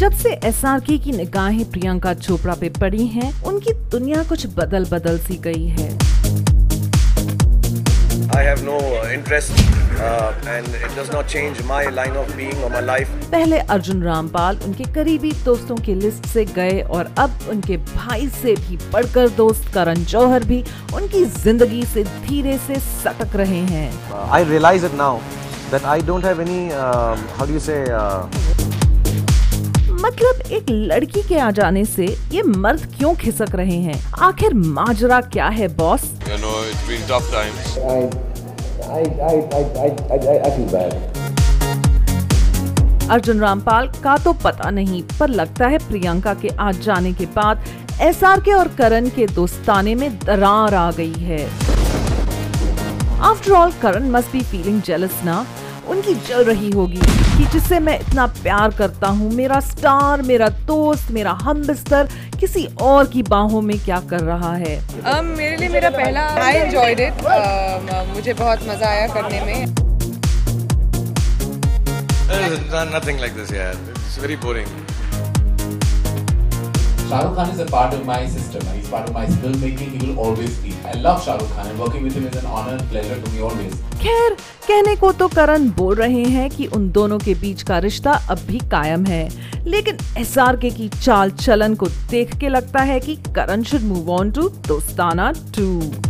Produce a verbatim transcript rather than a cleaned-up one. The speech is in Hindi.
जब से एस आर के की निगाहें प्रियंका चोपड़ा पे पड़ी हैं, उनकी दुनिया कुछ बदल बदल सी गई है। I have no interest uh, and it does not change my line of being or my life. पहले अर्जुन रामपाल उनके करीबी दोस्तों की लिस्ट से गए और अब उनके भाई से भी बढ़कर दोस्त करण जौहर भी उनकी जिंदगी से धीरे से सटक रहे हैं। I realize it now that I don't have any uh, how do you say uh... मतलब एक लड़की के आ जाने से ये मर्द क्यों खिसक रहे हैं? आखिर माजरा क्या है boss? You know, it's been tough times. I, I, I, I, I, I feel bad. Arjun Rampal का तो पता नहीं, पर लगता है प्रियंका के आ जाने के बाद एस आर के और करण के दोस्ताने में दरार आ गई है। After all, Karan must be feeling jealous ना? उनकी जल रही होगी कि जिससे मैं इतना प्यार करता हूँ, मेरा स्टार, मेरा दोस्त, मेरा हमबिस्तर किसी और की बाहों में क्या कर रहा है। um, मेरे लिए मेरा पहला I enjoyed it, uh, मुझे बहुत मजा आया करने में। Nothing like this, yeah. It's very boring. Shah Rukh Khan is a part of my system. He's part of my filmmaking. He will always be. I love Shah Rukh Khan and working with him is an honor and pleasure to me always. खैर, कहने को तो करण बोल रहे हैं कि उन दोनों के बीच का रिश्ता अब भी कायम है, लेकिन एस आर के की चाल चलन को देख के लगता है कि Karan should move on to Dostana to.